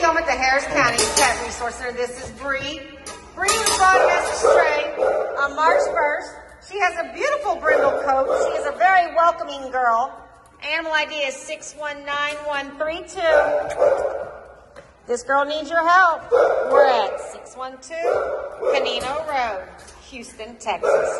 Today I'm at the Harris County Pet Resource Center. This is Bree. Bree was brought in as a stray on March 1st. She has a beautiful brindle coat. She is a very welcoming girl. Animal ID is 619-132. This girl needs your help. We're at 612 Canino Road, Houston, Texas.